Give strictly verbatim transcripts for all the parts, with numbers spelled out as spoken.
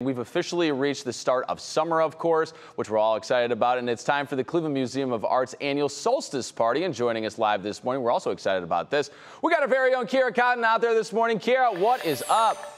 We've officially reached the start of summer, of course, which we're all excited about, and it's time for the Cleveland Museum of Art's annual Solstice party. And joining us live this morning, we're also excited about this. We got our very own Kara Cotton out there this morning. Kara, what is up?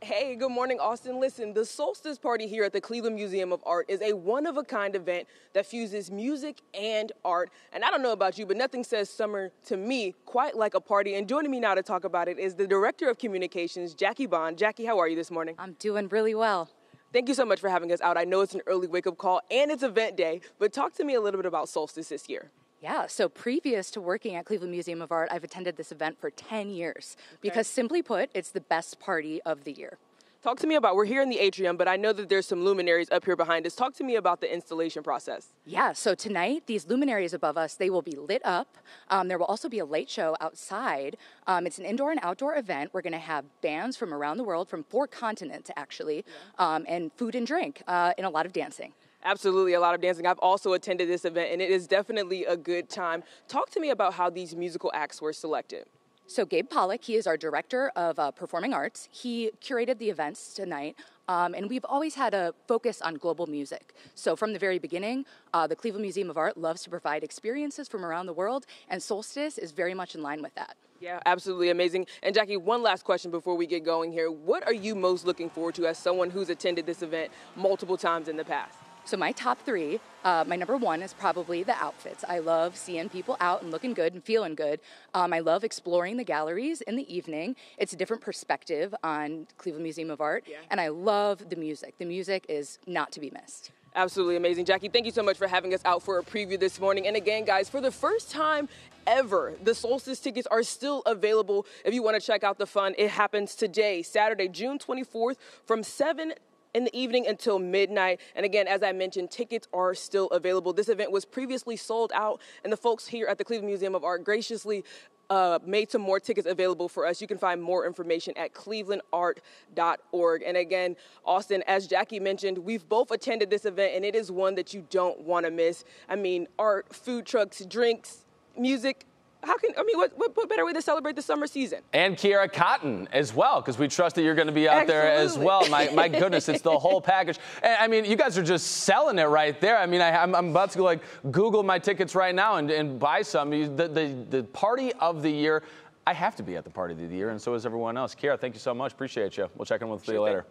Hey, good morning, Austin. Listen, the Solstice Party here at the Cleveland Museum of Art is a one-of-a-kind event that fuses music and art. And I don't know about you, but nothing says summer to me quite like a party. And joining me now to talk about it is the Director of Communications, Jackie Bond. Jackie, how are you this morning? I'm doing really well. Thank you so much for having us out. I know it's an early wake-up call and it's event day, but talk to me a little bit about Solstice this year. Yeah, so previous to working at Cleveland Museum of Art, I've attended this event for ten years. Okay. Because simply put, it's the best party of the year. Talk to me about, we're here in the atrium, but I know that there's some luminaries up here behind us. Talk to me about the installation process. Yeah, so tonight, these luminaries above us, they will be lit up. Um, there will also be a light show outside. Um, it's an indoor and outdoor event. We're going to have bands from around the world, from four continents, actually, yeah. um, and food and drink, uh, and a lot of dancing. Absolutely, a lot of dancing. I've also attended this event, and it is definitely a good time. Talk to me about how these musical acts were selected. So Gabe Pollock, he is our Director of uh, Performing Arts. He curated the events tonight, um, and we've always had a focus on global music. So from the very beginning, uh, the Cleveland Museum of Art loves to provide experiences from around the world, and Solstice is very much in line with that. Yeah, absolutely amazing. And Jackie, one last question before we get going here. What are you most looking forward to as someone who's attended this event multiple times in the past? So my top three, uh, my number one is probably the outfits. I love seeing people out and looking good and feeling good. Um, I love exploring the galleries in the evening. It's a different perspective on Cleveland Museum of Art. Yeah. And I love the music. The music is not to be missed. Absolutely amazing. Jackie, thank you so much for having us out for a preview this morning. And again, guys, for the first time ever, the Solstice tickets are still available if you want to check out the fun. It happens today, Saturday, June twenty-fourth, from seven in the evening until midnight. And again, as I mentioned, tickets are still available. This event was previously sold out, and the folks here at the Cleveland Museum of Art graciously uh, made some more tickets available for us. You can find more information at cleveland art dot org. And again, Austin, as Jackie mentioned, we've both attended this event, and it is one that you don't want to miss. I mean, art, food trucks, drinks, music. How can, I mean, what, what, what better way to celebrate the summer season? And Kara Cotton as well, because we trust that you're going to be out Absolutely. There as well. My, my goodness, it's the whole package. And, I mean, you guys are just selling it right there. I mean, I, I'm, I'm about to go, like, Google my tickets right now and, and buy some. The, the, the party of the year, I have to be at the party of the year, and so is everyone else. Kara, thank you so much. Appreciate you. We'll check in with sure you later. Thing.